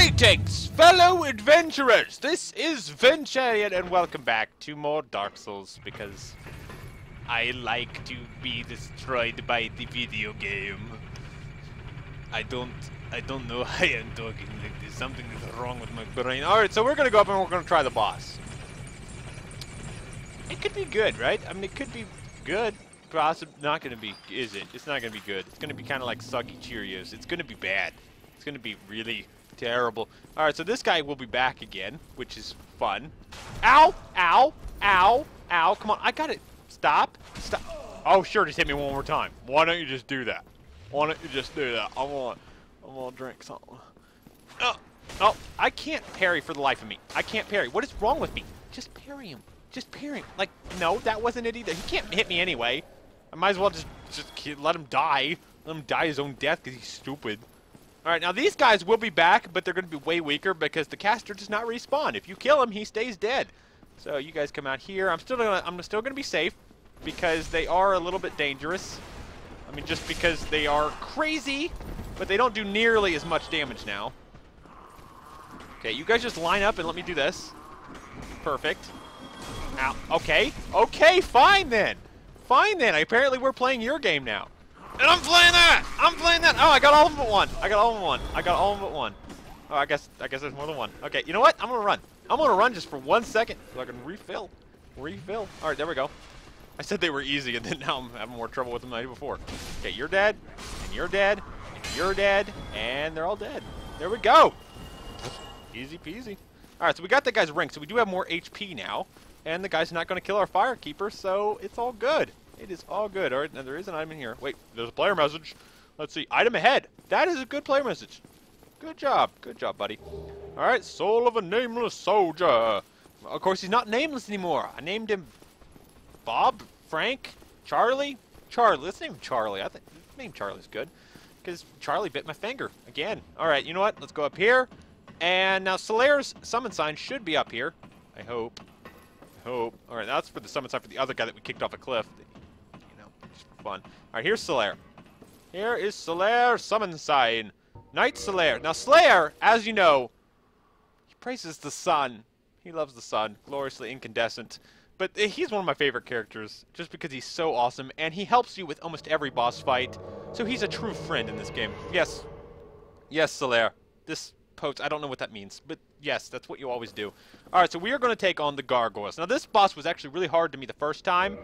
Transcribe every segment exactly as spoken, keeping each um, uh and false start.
Greetings, fellow adventurers! This is Venturian, and welcome back to more Dark Souls, because I like to be destroyed by the video game. I don't... I don't know why I'm talking like this. Something is wrong with my brain. Alright, so we're gonna go up and we're gonna try the boss. It could be good, right? I mean, it could be good. Possibly not gonna be, is it? It's not gonna be good. It's gonna be kind of like soggy Cheerios. It's gonna be bad. It's gonna be really... terrible. Alright, so this guy will be back again, which is fun. Ow! Ow! Ow! Ow! Come on, I got it! Stop! Stop! Oh, sure, just hit me one more time. Why don't you just do that? Why don't you just do that? I want... I want to drink something. Oh! Oh! I can't parry for the life of me. I can't parry. What is wrong with me? Just parry him. Just parry him. Like, no, that wasn't it either. He can't hit me anyway. I might as well just, just let him die. Let him die his own death because he's stupid. Alright, now these guys will be back, but they're going to be way weaker because the caster does not respawn. If you kill him, he stays dead. So you guys come out here. I'm still gonna, I'm still going to be safe because they are a little bit dangerous. I mean, just because they are crazy, but they don't do nearly as much damage now. Okay, you guys just line up and let me do this. Perfect. Ow. Okay. Okay, fine then. Fine then. Apparently we're playing your game now. And I'm playing that! I'm playing that! Oh, I got all of them but one! I got all of them one! I got all of them but one! Oh, I guess I guess there's more than one. Okay, you know what? I'm gonna run. I'm gonna run just for one second so I can refill. Refill. Alright, there we go. I said they were easy and then now I'm having more trouble with them than I did before. Okay, you're dead, and you're dead, and you're dead, and they're all dead. There we go! Easy peasy. Alright, so we got that guy's ring, so we do have more H P now. And the guy's not gonna kill our firekeeper, so it's all good. It is all good. All right, now there is an item in here. Wait, there's a player message. Let's see. Item ahead. That is a good player message. Good job. Good job, buddy. All right, soul of a nameless soldier. Of course, he's not nameless anymore. I named him Bob, Frank, Charlie. Charlie. Let's name him Charlie. I think the name Charlie's good because Charlie bit my finger again. All right, you know what? Let's go up here. And now Solaire's summon sign should be up here. I hope. I hope. All right, that's for the summon sign for the other guy that we kicked off a cliff. Fun. Alright, here's Solaire. Here is Solaire summon sign. Knight Solaire. Now Solaire, as you know, he praises the sun. He loves the sun. Gloriously incandescent. But he's one of my favorite characters, just because he's so awesome, and he helps you with almost every boss fight. So he's a true friend in this game. Yes. Yes, Solaire. This post, I don't know what that means, but yes, that's what you always do. Alright, so we are going to take on the Gargoyles. Now this boss was actually really hard to me the first time.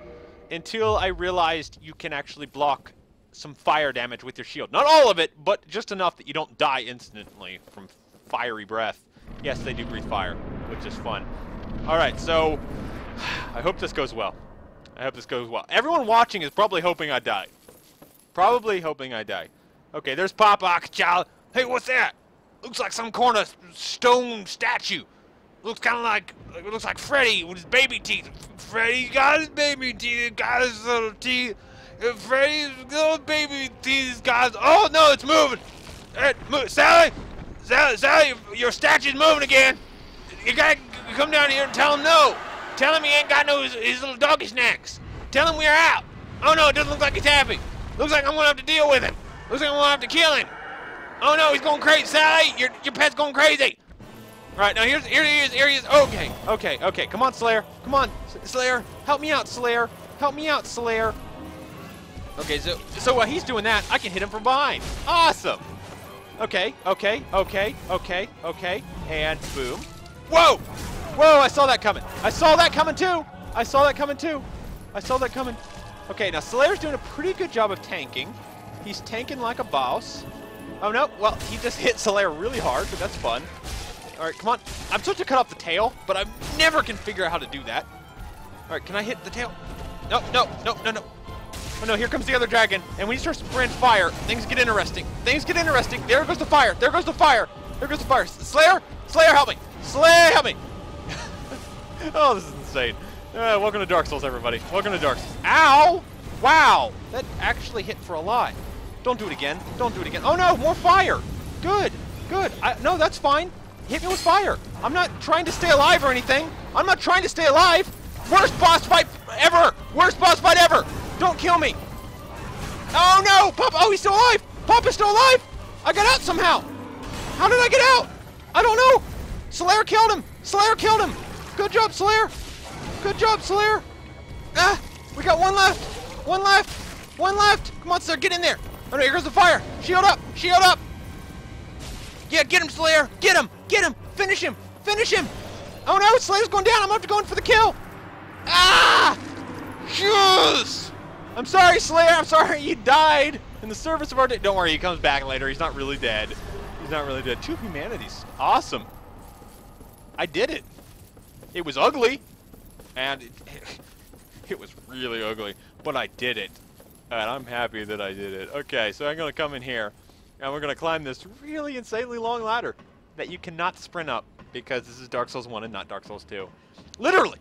Until I realized you can actually block some fire damage with your shield. Not all of it, but just enough that you don't die instantly from fiery breath. Yes, they do breathe fire, which is fun. Alright, so I hope this goes well. I hope this goes well. Everyone watching is probably hoping I die. Probably hoping I die. Okay, there's PAPA ACACHALLA. Hey, what's that? Looks like some corner stone statue. Looks kind of like, it looks like Freddy with his baby teeth. Freddy got his baby teeth, got his little teeth. Freddy's little baby teeth, guys. Oh no, it's moving. It, move. Sally, Sally, Sally, your statue's moving again. You gotta come down here and tell him no. Tell him he ain't got no his, his little doggy snacks. Tell him we're out. Oh no, it doesn't look like he's happy. Looks like I'm gonna have to deal with him. Looks like I'm gonna have to kill him. Oh no, he's going crazy. Sally, your your pet's going crazy. Alright, now here's, here he is, here he is, okay, okay, okay, come on, Solaire, come on, Solaire, help me out, Solaire, help me out, Solaire. Okay, so, so while he's doing that, I can hit him from behind, awesome. Okay, okay, okay, okay, okay, and boom. Whoa, whoa, I saw that coming, I saw that coming too, I saw that coming too, I saw that coming. Okay, now Solaire's doing a pretty good job of tanking, he's tanking like a boss. Oh no, well, he just hit Solaire really hard, but that's fun. Alright, come on. I'm supposed to cut off the tail, but I never can figure out how to do that. Alright, can I hit the tail? No, no, no, no, no. Oh no, here comes the other dragon. And when you start spraying fire, things get interesting. Things get interesting. There goes the fire. There goes the fire. There goes the fire. Solaire? Solaire, help me. Solaire, help me. Oh, this is insane. Uh, welcome to Dark Souls, everybody. Welcome to Dark Souls. Ow! Wow! That actually hit for a lot. Don't do it again. Don't do it again. Oh no, more fire. Good. Good. I, no, that's fine. Hit me with fire. I'm not trying to stay alive or anything. I'm not trying to stay alive. Worst boss fight ever. Worst boss fight ever. Don't kill me. Oh, no. Papa. Oh, he's still alive. Papa's still alive. I got out somehow. How did I get out? I don't know! Solaire killed him! Solaire killed him! Good job, Solaire! Good job, Solaire! Ah! We got one left! One left! One left! Come on, Solaire, get in there! Oh no, here goes the fire! Shield up! Shield up! Yeah, get him, Solaire! Get him! Get him! Finish him! Finish him! Oh no, Solaire's going down! I'm gonna have to go in for the kill! Ah! Yes! I'm sorry, Solaire! I'm sorry you died in the service of our day. Don't worry, he comes back later. He's not really dead. He's not really dead. Two humanities. Awesome. I did it. It was ugly. And it, it was really ugly. But I did it. And I'm happy that I did it. Okay, so I'm going to come in here. And we're going to climb this really insanely long ladder that you cannot sprint up. Because this is Dark Souls one and not Dark Souls two. Literally.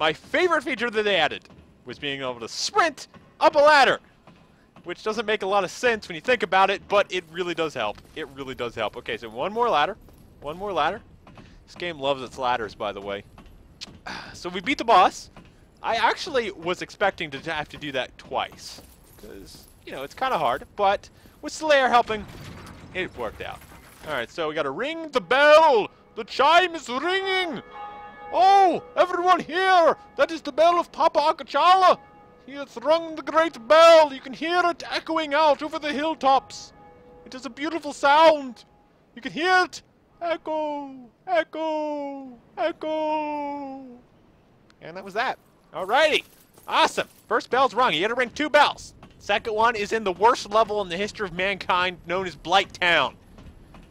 My favorite feature that they added was being able to sprint up a ladder. Which doesn't make a lot of sense when you think about it, but it really does help. It really does help. Okay, so one more ladder. One more ladder. This game loves its ladders, by the way. So we beat the boss. I actually was expecting to have to do that twice. Because, you know, it's kind of hard. But with Solaire helping, it worked out. Alright, so we got to ring the bell. The chime is ringing. Oh, everyone here. That is the bell of Papa Acachalla. He has rung the great bell! You can hear it echoing out over the hilltops! It is a beautiful sound! You can hear it! Echo! Echo! Echo! And that was that. Alrighty! Awesome! First bell's rung. You had to ring two bells. Second one is in the worst level in the history of mankind, known as Blighttown.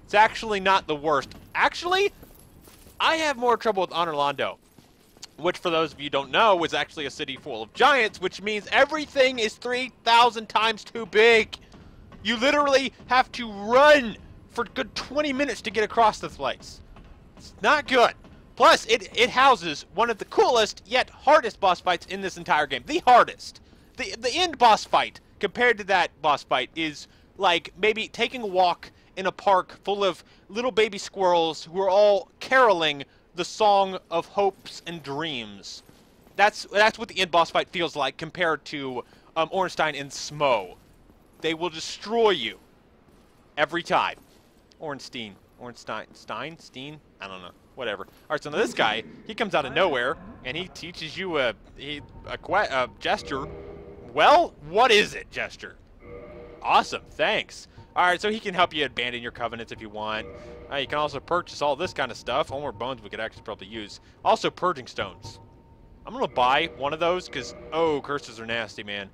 It's actually not the worst. Actually, I have more trouble with Anor Londo, which, for those of you who don't know, is actually a city full of giants, which means everything is three thousand times too big. You literally have to run for a good twenty minutes to get across this place. It's not good. Plus, it, it houses one of the coolest yet hardest boss fights in this entire game. The hardest. The, the end boss fight, compared to that boss fight, is like maybe taking a walk in a park full of little baby squirrels who are all caroling the song of hopes and dreams. That's that's what the end boss fight feels like compared to um, Ornstein and Smough. They will destroy you every time. Ornstein, Ornstein, Stein, Stein, I don't know, whatever. All right, so now this guy, he comes out of nowhere and he teaches you a a, a, a gesture. Well, what is it, gesture? Awesome, thanks. Alright, so he can help you abandon your covenants if you want. Uh, you can also purchase all this kind of stuff. All more bones we could actually probably use. Also, purging stones. I'm going to buy one of those because, oh, curses are nasty, man.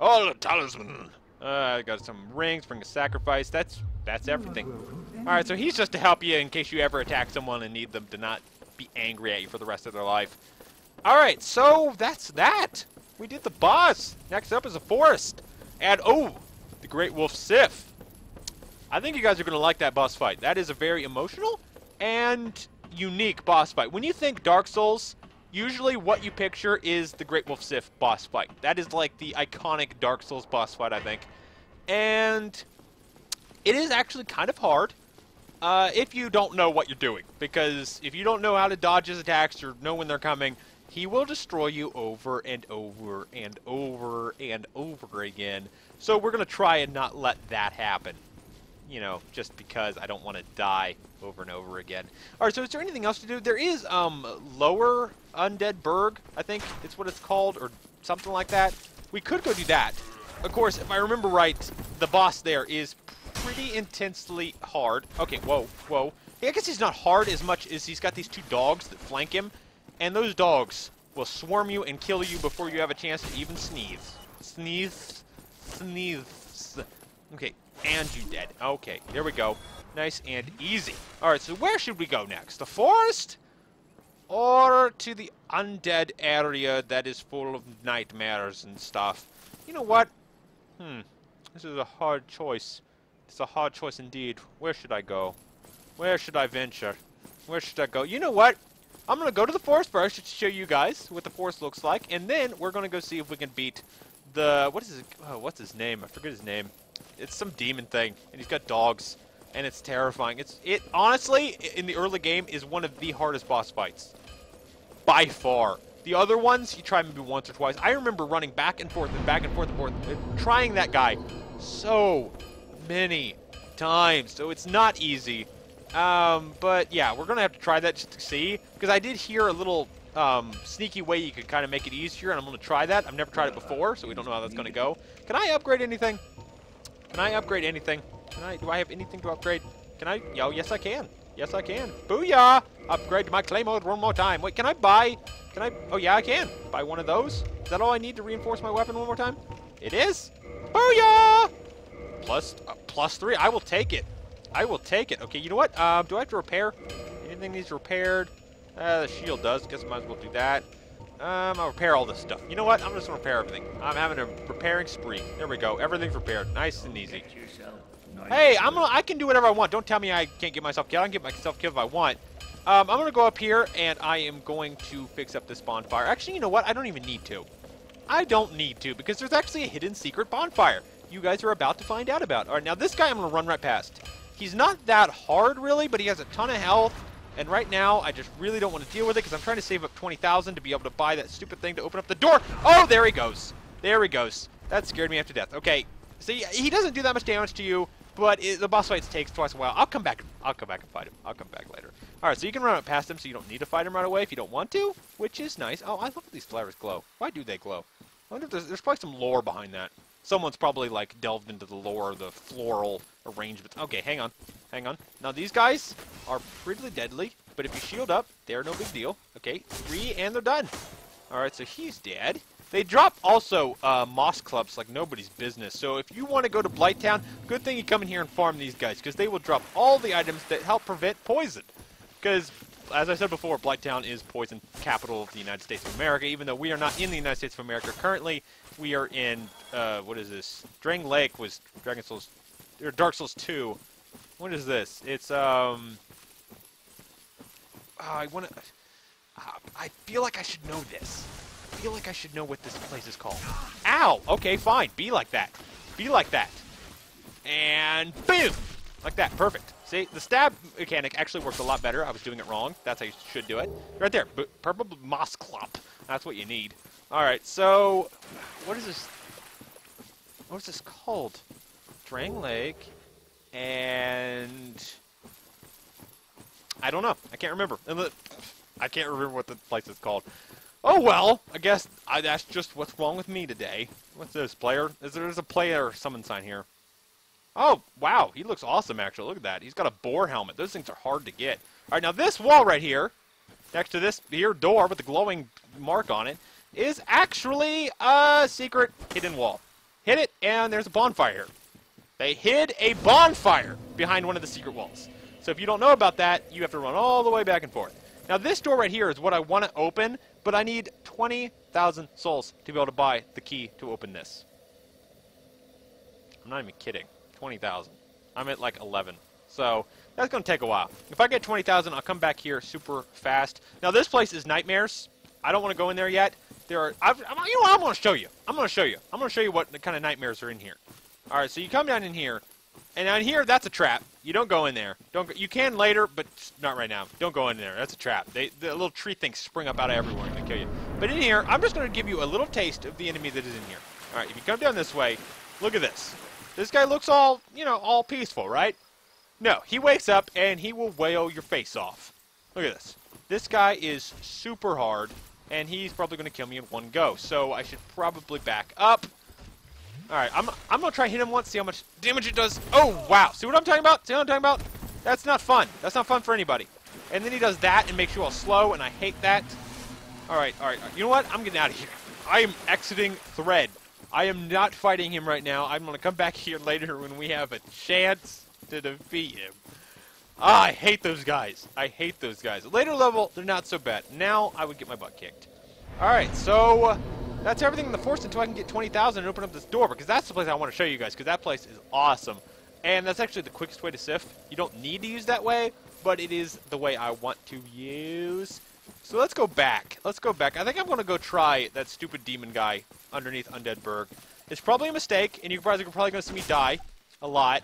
Oh, the talisman. Uh, I got some rings, bring a sacrifice. That's, that's everything. Alright, so he's just to help you in case you ever attack someone and need them to not be angry at you for the rest of their life. Alright, so that's that. We did the boss. Next up is a forest. And, oh, the great wolf Sif. I think you guys are going to like that boss fight. That is a very emotional and unique boss fight. When you think Dark Souls, usually what you picture is the Great Wolf Sif boss fight. That is like the iconic Dark Souls boss fight, I think. And it is actually kind of hard uh, if you don't know what you're doing. Because if you don't know how to dodge his attacks or know when they're coming, he will destroy you over and over and over and over again. So we're going to try and not let that happen. You know, just because I don't want to die over and over again. Alright, so is there anything else to do? There is, um, Lower Undead Burg, I think it's what it's called, or something like that. We could go do that. Of course, if I remember right, the boss there is pretty intensely hard. Okay, whoa, whoa. I guess he's not hard as much as he's got these two dogs that flank him, and those dogs will swarm you and kill you before you have a chance to even sneeze. Sneeze. Sneeze. Okay. And you dead. Okay, there we go. Nice and easy. Alright, so where should we go next? The forest? Or to the undead area that is full of nightmares and stuff? You know what? Hmm. This is a hard choice. It's a hard choice indeed. Where should I go? Where should I venture? Where should I go? You know what? I'm going to go to the forest first to show you guys what the forest looks like. And then we're going to go see if we can beat the... What is his, oh, what's his name? I forget his name. It's some demon thing, and he's got dogs, and it's terrifying. It's it honestly, in the early game, is one of the hardest boss fights. By far. The other ones, you try maybe once or twice. I remember running back and forth and back and forth and forth, and trying that guy so many times. So it's not easy, Um, but yeah, we're going to have to try that just to see, because I did hear a little um, sneaky way you could kind of make it easier, and I'm going to try that. I've never tried it before, so we don't know how that's going to go. Can I upgrade anything? Can I upgrade anything? Can I, do I have anything to upgrade? Can I? Yo, yes I can. Yes I can. Booyah! Upgrade to my claymore one more time. Wait, can I buy? Can I? Oh yeah, I can. Buy one of those. Is that all I need to reinforce my weapon one more time? It is. Booyah! Plus, uh, plus three. I will take it. I will take it. Okay, you know what? Um, do I have to repair? Anything needs repaired? Uh, the shield does. Guess I might as well do that. Um, I'll repair all this stuff. You know what? I'm just gonna repair everything. I'm having a repairing spree. There we go. Everything's repaired. Nice and easy. Hey, I'm gonna, I can do whatever I want. Don't tell me I can't get myself killed. I can get myself killed if I want. Um, I'm gonna go up here and I am going to fix up this bonfire. Actually, you know what? I don't even need to. I don't need to, because there's actually a hidden secret bonfire you guys are about to find out about. All right, now this guy I'm gonna run right past. He's not that hard really, but he has a ton of health. And right now, I just really don't want to deal with it because I'm trying to save up twenty thousand to be able to buy that stupid thing to open up the door. Oh, there he goes. There he goes. That scared me after death. Okay. See, he doesn't do that much damage to you, but it, the boss fights takes twice a while. I'll come back. I'll come back and fight him. I'll come back later. All right, so you can run up past him, so you don't need to fight him right away if you don't want to, which is nice. Oh, I love that these flowers glow. Why do they glow? I wonder if there's, there's probably some lore behind that. Someone's probably, like, delved into the lore of the floral arrangements. Okay, hang on. Hang on. Now, these guys are pretty deadly, but if you shield up, they're no big deal. Okay, three, and they're done. All right, so he's dead. They drop also uh, moss clumps like nobody's business. So if you want to go to Blighttown, good thing you come in here and farm these guys, because they will drop all the items that help prevent poison. Because, as I said before, Blighttown is poison capital of the United States of America, even though we are not in the United States of America currently. We are in, uh, what is this? Drang Lake was Dragon Souls, or Dark Souls two. What is this? It's, um, oh, I want to, uh, I feel like I should know this. I feel like I should know what this place is called. Ow! Okay, fine. Be like that. Be like that. And boom! Like that. Perfect. See, the stab mechanic actually works a lot better. I was doing it wrong. That's how you should do it. Right there. B purple moss clop. That's what you need. Alright, so, what is this, what is this called? Drang Lake, and, I don't know, I can't remember, I can't remember what the place is called. Oh well, I guess I, that's just what's wrong with me today. What's this, player? Is there, there's a player summon sign here. Oh, wow, he looks awesome actually, look at that, he's got a boar helmet, those things are hard to get. Alright, now this wall right here, next to this here door with the glowing mark on it, is actually a secret hidden wall. Hit it, and there's a bonfire here. They hid a bonfire behind one of the secret walls. So if you don't know about that, you have to run all the way back and forth. Now this door right here is what I want to open, but I need twenty thousand souls to be able to buy the key to open this. I'm not even kidding. twenty thousand. I'm at like eleven. So that's going to take a while. If I get twenty thousand, I'll come back here super fast. Now this place is nightmares. I don't want to go in there yet. There are, I've, I'm, you know what, I'm going to show you. I'm going to show you. I'm going to show you what kind of nightmares are in here. All right, so you come down in here, and down here, that's a trap. You don't go in there. Don't. Go, you can later, but not right now. Don't go in there. That's a trap. They, the little tree things spring up out of everywhere and they kill you. But in here, I'm just going to give you a little taste of the enemy that is in here. All right, if you come down this way, look at this. This guy looks all, you know, all peaceful, right? No, he wakes up, and he will wail your face off. Look at this. This guy is super hard. And he's probably going to kill me in one go, so I should probably back up. All right, I'm, I'm going to try hit him once, see how much damage it does. Oh, wow. See what I'm talking about? See what I'm talking about? That's not fun. That's not fun for anybody. And then he does that and makes you all slow, and I hate that. All right, all right. All right. You know what? I'm getting out of here. I am exiting Thread. I am not fighting him right now. I'm going to come back here later when we have a chance to defeat him. Ah, I hate those guys. I hate those guys. Later level, they're not so bad. Now, I would get my butt kicked. Alright, so, uh, that's everything in the forest until I can get twenty thousand and open up this door, because that's the place I want to show you guys, because that place is awesome. And that's actually the quickest way to Sif. You don't need to use that way, but it is the way I want to use. So let's go back. Let's go back. I think I'm going to go try that stupid demon guy underneath Undead Burg. It's probably a mistake, and you're probably going to see me die a lot.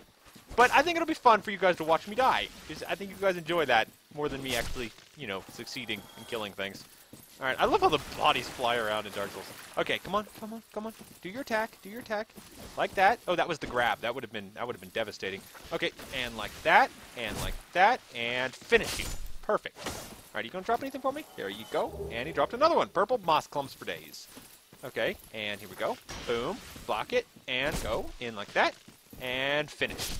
But I think it'll be fun for you guys to watch me die, because I think you guys enjoy that more than me actually, you know, succeeding and killing things. Alright, I love how the bodies fly around in Dark Souls. Okay, come on, come on, come on. Do your attack, do your attack. Like that. Oh, that was the grab. That would have been that would have been devastating. Okay, and like that, and like that, and finishing. Perfect. Alright, you gonna drop anything for me? There you go. And he dropped another one. Purple moss clumps for days. Okay, and here we go. Boom. Block it, and go. In like that, and finish.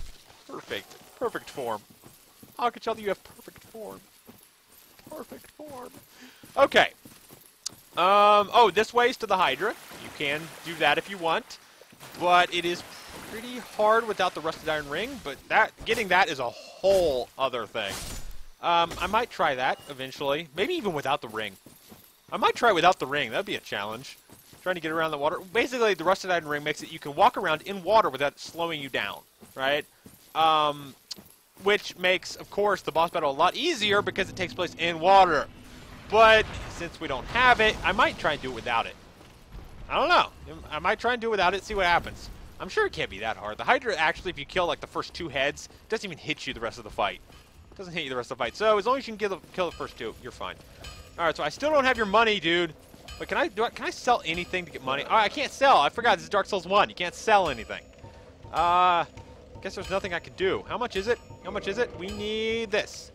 Perfect. Perfect form. Acachalla, you have perfect form. Perfect form. Okay. Um, oh, this way's to the Hydra. You can do that if you want, but it is pretty hard without the Rusted Iron Ring, but that getting that is a whole other thing. Um, I might try that eventually, maybe even without the ring. I might try without the ring. That'd be a challenge. Trying to get around the water. Basically, the Rusted Iron Ring makes it you can walk around in water without slowing you down, right? Um, which makes, of course, the boss battle a lot easier because it takes place in water. But since we don't have it, I might try and do it without it. I don't know. I might try and do it without it, see what happens. I'm sure it can't be that hard. The Hydra, actually, if you kill like the first two heads, doesn't even hit you the rest of the fight. It doesn't hit you the rest of the fight. So as long as you can kill the, kill the first two, you're fine. All right, so I still don't have your money, dude. But can I do I, can I sell anything to get money? Oh, I can't sell. I forgot. This is Dark Souls one. You can't sell anything. Uh, guess there's nothing I can do. How much is it? How much is it? We need this.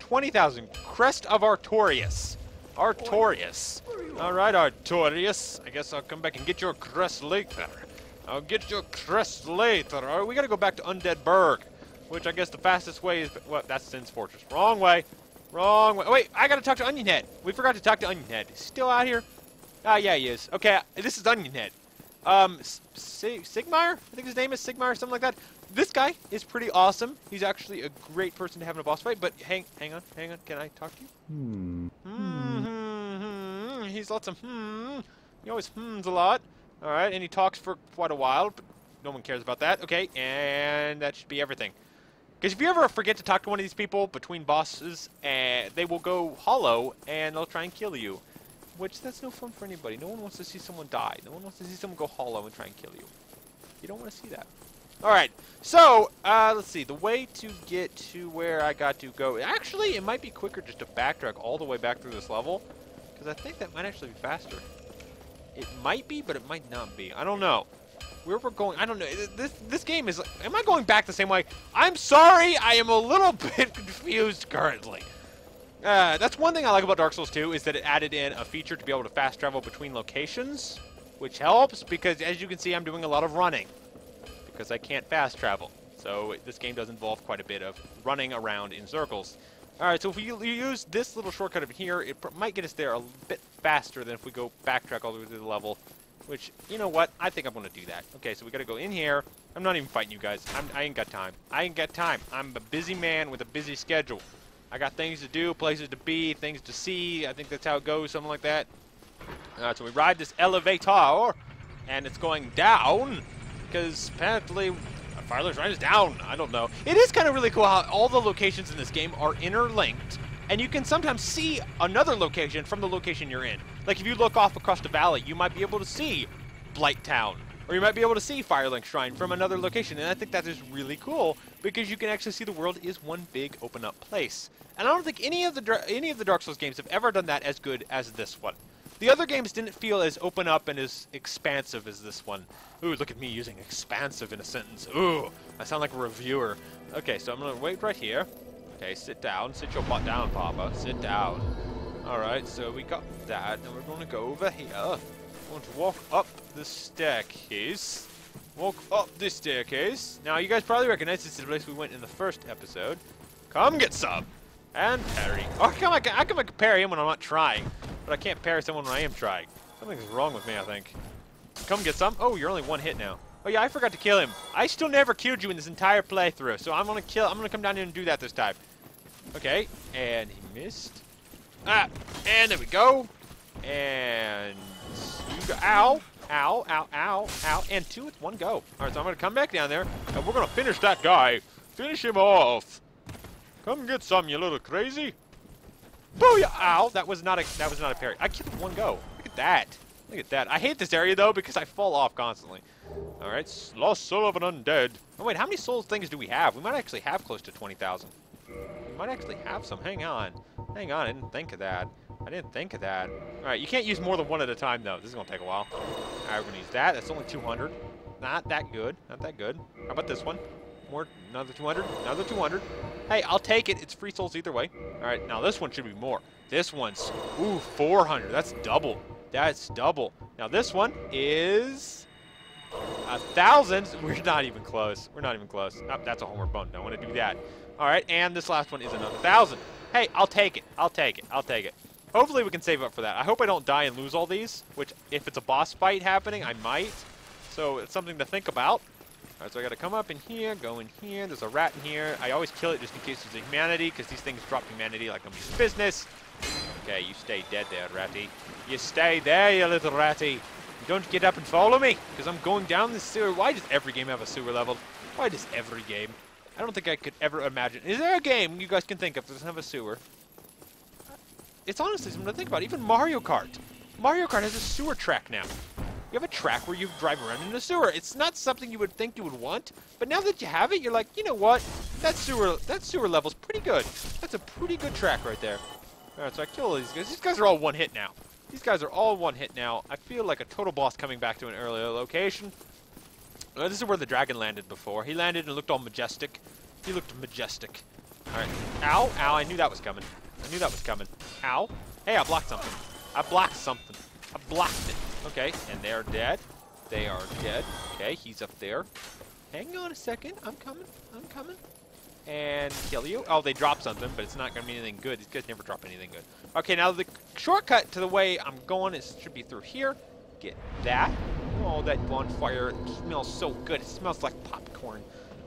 twenty thousand. Crest of Artorias. Artorias. Alright, Artorias. I guess I'll come back and get your crest later. I'll get your crest later. Alright, we gotta go back to Undead Burg. Which I guess the fastest way is... Well, that's Sin's Fortress. Wrong way. Wrong way. Wait, I gotta talk to Onion Head. We forgot to talk to Onion Head. Is he still out here? Ah, yeah, he is. Okay, this is Onion Head. Um, Sigmire? I think his name is Sigmire or something like that. This guy is pretty awesome. He's actually a great person to have in a boss fight, but hang hang on, hang on. Can I talk to you? Hmm. Hmm. hmm, hmm. He's lots of hmm. He always hmms a lot. All right, and he talks for quite a while, but no one cares about that. Okay, and that should be everything. Because if you ever forget to talk to one of these people between bosses, uh, they will go hollow, and they'll try and kill you. Which, that's no fun for anybody. No one wants to see someone die. No one wants to see someone go hollow and try and kill you. You don't want to see that. Alright, so, uh, let's see, the way to get to where I got to go, actually, it might be quicker just to backtrack all the way back through this level, because I think that might actually be faster. It might be, but it might not be. I don't know. Where we're going, I don't know. This this game is, am I going back the same way? I'm sorry, I am a little bit confused currently. Uh, that's one thing I like about Dark Souls two, is that it added in a feature to be able to fast travel between locations, which helps, because as you can see, I'm doing a lot of running. Because I can't fast travel. So this game does involve quite a bit of running around in circles. Alright, so if we use this little shortcut over here, it might get us there a bit faster than if we go backtrack all the way through the level. Which, you know what? I think I'm going to do that. Okay, so we got to go in here. I'm not even fighting you guys. I'm, I ain't got time. I ain't got time. I'm a busy man with a busy schedule. I got things to do, places to be, things to see. I think that's how it goes, something like that. Alright, so we ride this elevator, and it's going down. Because apparently, Firelink Shrine is down. I don't know. It is kind of really cool how all the locations in this game are interlinked, and you can sometimes see another location from the location you're in. Like if you look off across the valley, you might be able to see Blighttown, or you might be able to see Firelink Shrine from another location. And I think that is really cool because you can actually see the world is one big open-up place. And I don't think any of the any of the Dark Souls games have ever done that as good as this one. The other games didn't feel as open up and as expansive as this one. Ooh, look at me using expansive in a sentence. Ooh, I sound like a reviewer. Okay, so I'm gonna wait right here. Okay, sit down. Sit your butt down, Papa. Sit down. Alright, so we got that. Now we're gonna go over here. We're going to walk up the staircase. Walk up this staircase. Now, you guys probably recognize this is the place we went in the first episode. Come get some. And parry. Oh, how come I, how come I can parry him when I'm not trying? But I can't parry someone when I am trying. Something's wrong with me, I think. Come get some. Oh, you're only one hit now. Oh yeah, I forgot to kill him. I still never killed you in this entire playthrough, so I'm gonna kill. I'm gonna come down here and do that this time. Okay, and he missed. Ah, and there we go. And you go. Ow, ow, ow, ow, ow, and two with one go. All right, so I'm gonna come back down there, and we're gonna finish that guy. Finish him off. Come get some, you little crazy. Booyah! Ow! That was not a that was not a parry. I killed one go. Look at that. Look at that. I hate this area though because I fall off constantly. All right, lost soul of an undead. Oh wait, how many soul things do we have? We might actually have close to twenty thousand. We might actually have some. Hang on. Hang on. I didn't think of that. I didn't think of that. All right, you can't use more than one at a time, though. This is going to take a while. All right, we're going to use that. That's only two hundred. Not that good. Not that good. How about this one? More. Another two hundred. Another two hundred. Hey, I'll take it. It's free souls either way. All right, now this one should be more. This one's, ooh, four hundred. That's double. That's double. Now this one is a thousand. We're not even close. We're not even close. Oh, that's a homework bone. Don't want to do that. All right, and this last one is another thousand. Hey, I'll take it. I'll take it. I'll take it. Hopefully we can save up for that. I hope I don't die and lose all these, which if it's a boss fight happening, I might. So it's something to think about. All right, so I gotta come up in here, go in here. There's a rat in here. I always kill it just in case there's a humanity, because these things drop humanity like nobody's business. Okay, you stay dead there, ratty. You stay there, you little ratty. You don't get up and follow me, because I'm going down this sewer. Why does every game have a sewer level? Why does every game? I don't think I could ever imagine. Is there a game you guys can think of that doesn't have a sewer? It's honestly something to think about. Even Mario Kart. Mario Kart has a sewer track now. You have a track where you drive around in a sewer. It's not something you would think you would want, but now that you have it, you're like, you know what? That sewer, that sewer level's pretty good. That's a pretty good track right there. All right, so I kill all these guys. These guys are all one hit now. These guys are all one hit now. I feel like a total boss coming back to an earlier location. Uh, this is where the dragon landed before. He landed and looked all majestic. He looked majestic. All right. Ow, ow, I knew that was coming. I knew that was coming. Ow. Hey, I blocked something. I blocked something. I blocked it. Okay, and they're dead. They are dead. Okay, he's up there. Hang on a second. I'm coming. I'm coming. And kill you. Oh, they dropped something, but it's not going to be anything good. These guys never drop anything good. Okay, now the shortcut to the way I'm going is should be through here. Get that. Oh, that bonfire, it smells so good. It smells like popcorn.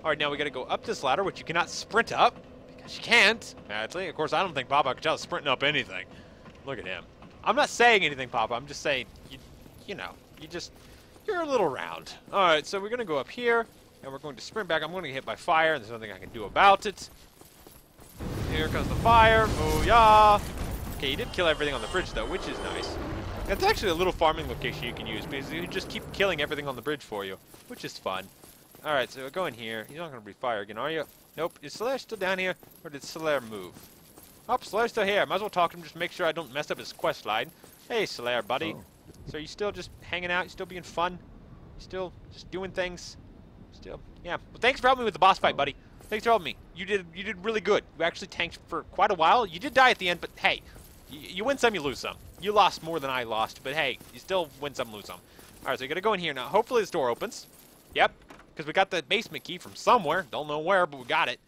All right, now we got to go up this ladder, which you cannot sprint up because you can't. Madly. Of course, I don't think PAPA ACACHALLA is sprinting up anything. Look at him. I'm not saying anything, PAPA. I'm just saying, you, you know, you just, you're a little round. All right, so we're going to go up here. And we're going to sprint back. I'm going to get hit by fire, and there's nothing I can do about it. Here comes the fire. Booyah! Okay, you did kill everything on the bridge, though, which is nice. That's actually a little farming location you can use, because you just keep killing everything on the bridge for you, which is fun. All right, so go in here. You're not going to be fire again, are you? Nope. Is Solaire still down here, or did Solaire move? Oh, Solaire's still here. Might as well talk to him just to make sure I don't mess up his quest line. Hey, Solaire, buddy. Oh. So you still just hanging out? You still being fun? You still just doing things? Still, yeah. Well, thanks for helping me with the boss fight, buddy. Thanks for helping me. You did, you did really good. You actually tanked for quite a while. You did die at the end, but hey, you, you win some, you lose some. You lost more than I lost, but hey, you still win some, lose some. All right, so you gotta go in here now. Hopefully this door opens. Yep, because we got the basement key from somewhere. Don't know where, but we got it.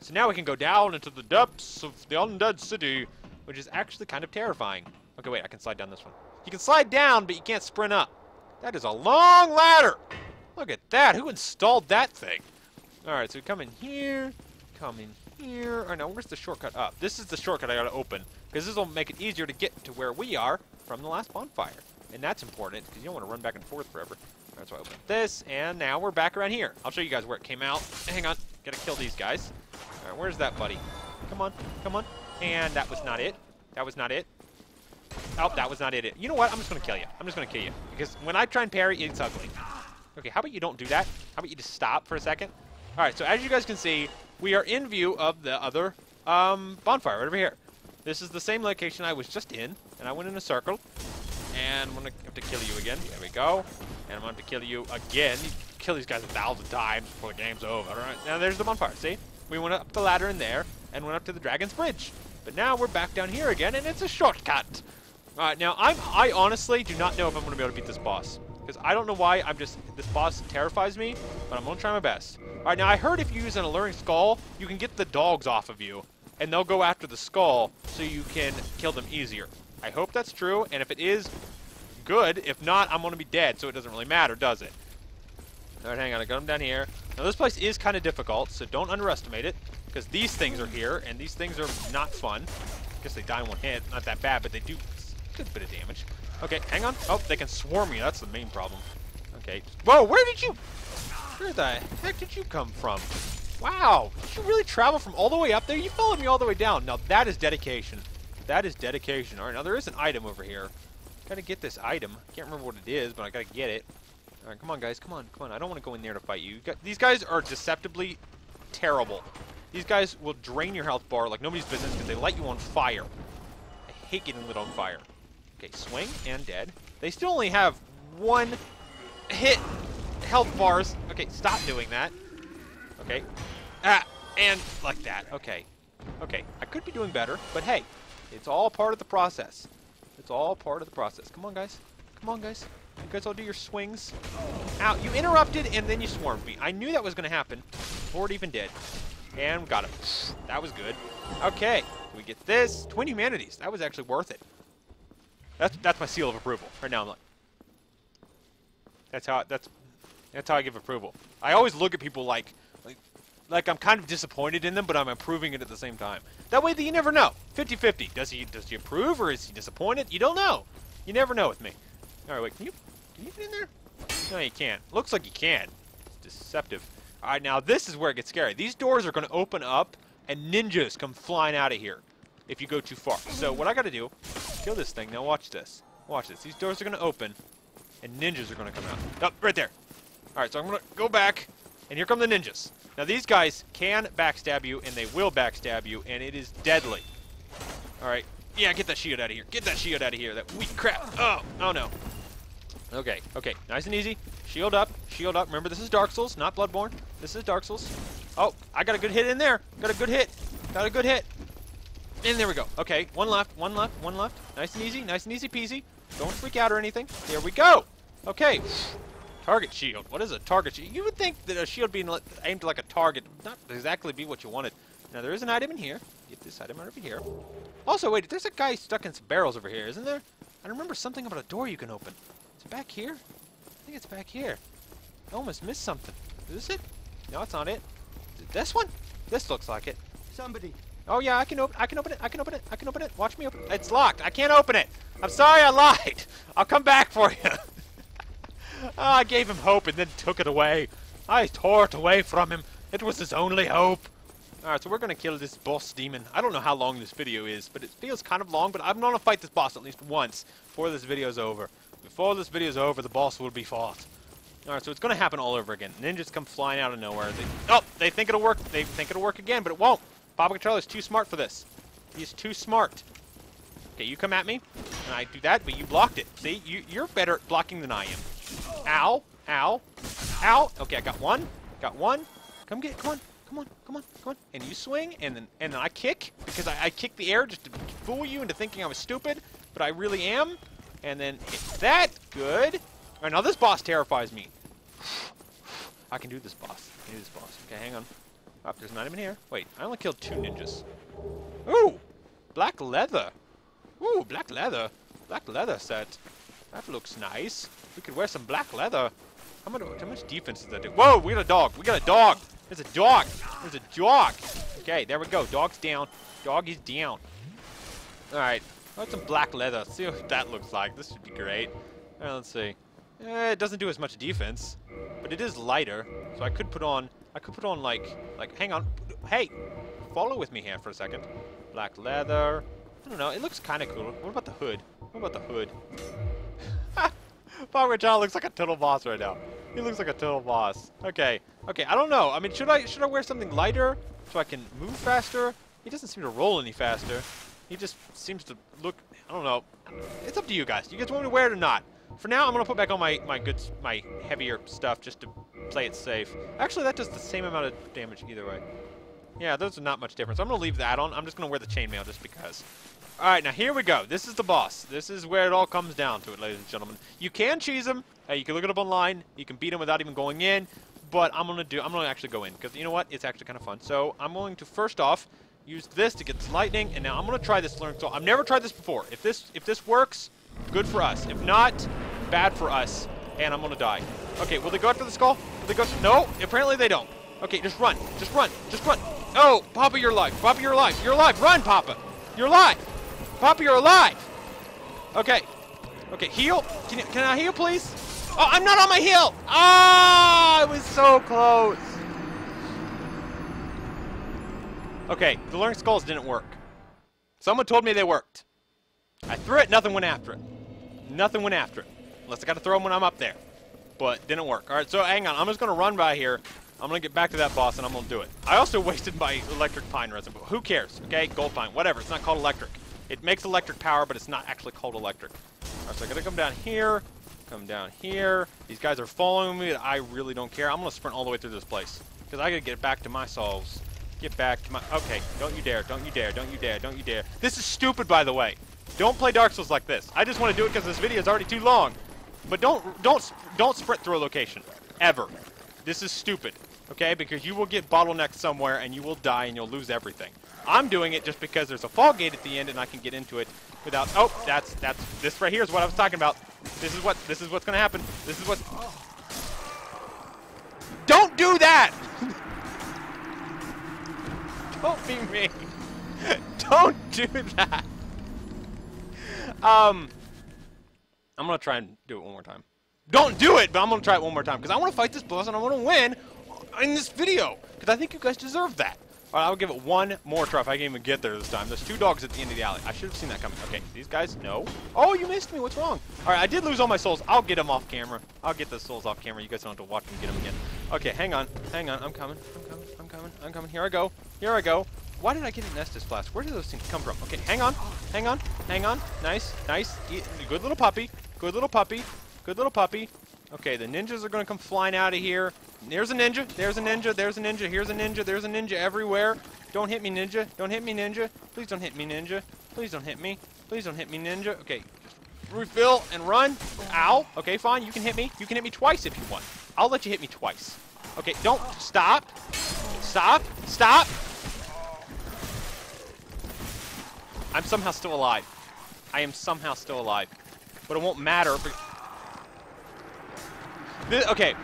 So now we can go down into the depths of the undead city, which is actually kind of terrifying. Okay, wait, I can slide down this one. You can slide down, but you can't sprint up. That is a long ladder. Look at that! Who installed that thing? Alright, so we come in here, come in here. Alright, now where's the shortcut up? This is the shortcut I gotta open, because this will make it easier to get to where we are from the last bonfire. And that's important, because you don't want to run back and forth forever. That's why I opened this, and now we're back around here. I'll show you guys where it came out. Hang on, gotta kill these guys. Alright, where's that buddy? Come on, come on. And that was not it. That was not it. Oh, that was not it. You know what? I'm just gonna kill you. I'm just gonna kill you. Because when I try and parry, it's ugly. Okay, how about you don't do that? How about you just stop for a second? All right, so as you guys can see, we are in view of the other um, bonfire right over here. This is the same location I was just in, and I went in a circle. And I'm going to have to kill you again. There we go. And I'm going to have to kill you again. You kill these guys a thousand times before the game's over. All right, now there's the bonfire, see? We went up the ladder in there and went up to the Dragon's Bridge. But now we're back down here again, and it's a shortcut. All right, now I'm, I honestly do not know if I'm going to be able to beat this boss. Because I don't know why, I'm just, this boss terrifies me, but I'm going to try my best. Alright, now I heard if you use an alluring skull, you can get the dogs off of you, and they'll go after the skull, so you can kill them easier. I hope that's true, and if it is, good. If not, I'm going to be dead, so it doesn't really matter, does it? Alright, hang on, I got them down here. Now this place is kind of difficult, so don't underestimate it, because these things are here, and these things are not fun. I guess they die in one hit, not that bad, but they do a good bit of damage. Okay, hang on. Oh, they can swarm me. That's the main problem. Okay. Whoa, where did you... Where the heck did you come from? Wow. Did you really travel from all the way up there? You followed me all the way down. Now, that is dedication. That is dedication. All right, now there is an item over here. Gotta get this item. Can't remember what it is, but I gotta get it. All right, come on, guys. Come on, come on. I don't want to go in there to fight you. You got... These guys are deceptively terrible. These guys will drain your health bar like nobody's business because they light you on fire. I hate getting lit on fire. Okay, swing and dead. They still only have one hit health bars. Okay, stop doing that. Okay. Ah, and like that. Okay. Okay, I could be doing better, but hey, it's all part of the process. It's all part of the process. Come on, guys. Come on, guys. You guys all do your swings. Ow, you interrupted and then you swarmed me. I knew that was going to happen before it even did. And we got him. That was good. Okay, we get this. Twin Humanities. That was actually worth it. That's that's my seal of approval. Right now I'm like, that's how that's that's how I give approval. I always look at people like like like I'm kind of disappointed in them, but I'm approving it at the same time. That way that you never know. fifty fifty. Does he does he approve or is he disappointed? You don't know. You never know with me. All right, wait. Can you can you get in there? No, you can't. Looks like you can. It's deceptive. All right, now this is where it gets scary. These doors are going to open up, and ninjas come flying out of here if you go too far. So what I got to do? Kill this thing. Now watch this. Watch this. These doors are going to open, and ninjas are going to come out. Oh, right there. All right, so I'm going to go back, and here come the ninjas. Now these guys can backstab you, and they will backstab you, and it is deadly. All right. Yeah, get that shield out of here. Get that shield out of here. That weak crap. Oh, oh no. Okay, okay. Nice and easy. Shield up. Shield up. Remember, this is Dark Souls, not Bloodborne. This is Dark Souls. Oh, I got a good hit in there. Got a good hit. Got a good hit. And there we go. Okay, one left, one left, one left. Nice and easy. Nice and easy peasy. Don't freak out or anything. There we go. Okay. Target shield. What is a target shield? You would think that a shield being aimed like a target would not exactly be what you wanted. Now, there is an item in here. Get this item over here. Also, wait, there's a guy stuck in some barrels over here, isn't there? I remember something about a door you can open. It's back here? I think it's back here. I almost missed something. Is this it? No, it's not it. Is it this one? This looks like it. Somebody. Oh, yeah, I can open I can open it. I can open it. I can open it. Watch me open it. It's locked. I can't open it. I'm sorry I lied. I'll come back for you. Oh, I gave him hope and then took it away. I tore it away from him. It was his only hope. Alright, so we're going to kill this boss demon. I don't know how long this video is, but it feels kind of long, but I'm going to fight this boss at least once before this video's over. Before this video's over, the boss will be fought. Alright, so it's going to happen all over again. Ninjas come flying out of nowhere. They, oh, they think it'll work. They think it'll work again, but it won't. Papa Acachalla is too smart for this. He's too smart. Okay, you come at me, and I do that, but you blocked it. See, you, you're better at blocking than I am. Ow, ow, ow. Okay, I got one. Got one. Come get it, come on. Come on, come on, come on. And you swing, and then and then I kick, because I, I kick the air just to fool you into thinking I was stupid, but I really am. And then hit that. Good. All right, now this boss terrifies me. I can do this boss. I can do this boss. Okay, hang on. Oh, there's not even here. Wait, I only killed two ninjas. Ooh, black leather. Ooh, black leather. Black leather set. That looks nice. We could wear some black leather. How much, how much defense does that do? Whoa, we got a dog. We got a dog. There's a dog! There's a dog! Okay, there we go. Dog's down. Dog is down. Alright. Let's some black leather. Let's see what that looks like. This should be great. Alright, let's see. Eh, it doesn't do as much defense. But it is lighter. So I could put on... I could put on, like... Like, hang on. Hey! Follow with me here for a second. Black leather. I don't know. It looks kind of cool. What about the hood? What about the hood? Ha! Papa Acachalla looks like a total boss right now. He looks like a total boss. Okay. Okay, I don't know. I mean, should I should I wear something lighter so I can move faster? He doesn't seem to roll any faster. He just seems to look... I don't know. It's up to you guys. You guys want me to wear it or not? For now, I'm going to put back on my, my good, my heavier stuff just to play it safe. Actually, that does the same amount of damage either way. Yeah, those are not much difference. I'm going to leave that on. I'm just going to wear the chainmail just because. All right, now here we go. This is the boss. This is where it all comes down to it, ladies and gentlemen. You can cheese him. Uh, you can look it up online. You can beat him without even going in. But I'm gonna do. I'm gonna actually go in because you know what? It's actually kind of fun. So I'm going to first off use this to get some lightning, and now I'm gonna try this learn. So I've never tried this before. If this if this works, good for us. If not, bad for us. And I'm gonna die. Okay. Will they go after the skull? Will they go? No. Apparently they don't. Okay. Just run. Just run. Just run. Oh, Papa, you're alive. Papa, you're alive. You're alive. Run, Papa. You're alive. Papa, you're alive! Okay. Okay, heal. Can, you, can I heal, please? Oh, I'm not on my heal! Ah, oh, I was so close. Okay, the learning skulls didn't work. Someone told me they worked. I threw it, nothing went after it. Nothing went after it. Unless I gotta throw them when I'm up there. But, didn't work. Alright, so hang on. I'm just gonna run by here. I'm gonna get back to that boss and I'm gonna do it. I also wasted my electric pine resin, but who cares? Okay, gold pine, whatever. It's not called electric. It makes electric power, but it's not actually called electric. All right, so I gotta come down here, come down here. These guys are following me, and I really don't care. I'm gonna sprint all the way through this place because I gotta get back to my souls. Get back to my. Okay, don't you dare! Don't you dare! Don't you dare! Don't you dare! This is stupid, by the way. Don't play Dark Souls like this. I just want to do it because this video is already too long. But don't, don't, don't sprint through a location ever. This is stupid. Okay, because you will get bottlenecked somewhere and you will die and you'll lose everything. I'm doing it just because there's a fall gate at the end and I can get into it without. Oh, that's that's this right here is what I was talking about. This is what this is what's gonna happen. This is what. Don't do that. Don't be mean. Don't do that. Um, I'm gonna try and do it one more time. Don't do it, but I'm gonna try it one more time because I want to fight this boss and I want to win in this video because I think you guys deserve that. All right, I'll give it one more try if I can even get there this time. There's two dogs at the end of the alley. I should have seen that coming. Okay, these guys, no. Oh, you missed me. What's wrong? All right, I did lose all my souls. I'll get them off camera. I'll get the souls off camera. You guys don't have to watch me get them again. Okay, hang on. Hang on. I'm coming. I'm coming. I'm coming. I'm coming. Here I go. Here I go. Why did I get an Estus Flask? Where did those things come from? Okay, hang on. Hang on. Hang on. Nice. Nice. Good little puppy. Good little puppy. Good little puppy. Okay, the ninjas are going to come flying out of here. There's a ninja. There's a ninja. There's a ninja. Here's a ninja. There's a ninja everywhere. Don't hit me, ninja. Don't hit me, ninja. Please don't hit me, ninja. Please don't hit me. Please don't hit me, ninja. Okay, just refill and run. Ow. Okay, fine. You can hit me. You can hit me twice if you want. I'll let you hit me twice. Okay, don't. Stop. Stop. Stop. I'm somehow still alive. I am somehow still alive. But it won't matter. This, okay.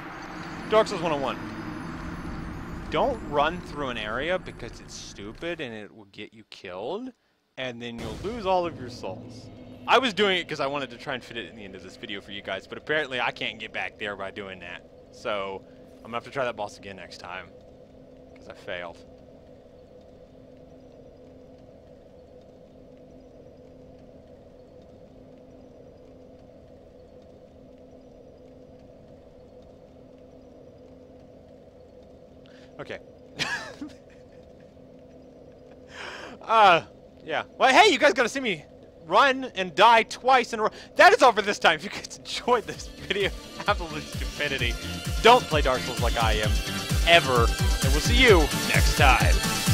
Dark Souls one oh one. Don't run through an area because it's stupid and it will get you killed. And then you'll lose all of your souls. I was doing it because I wanted to try and fit it in the end of this video for you guys. But apparently I can't get back there by doing that. So I'm going to have to try that boss again next time. Because I failed. Okay. uh, yeah. Well, hey, you guys got to see me run and die twice in a row. That is all for this time. If you guys enjoyed this video, absolute stupidity. Don't play Dark Souls like I am, ever. And we'll see you next time.